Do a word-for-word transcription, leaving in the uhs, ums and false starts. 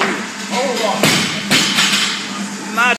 Hold on.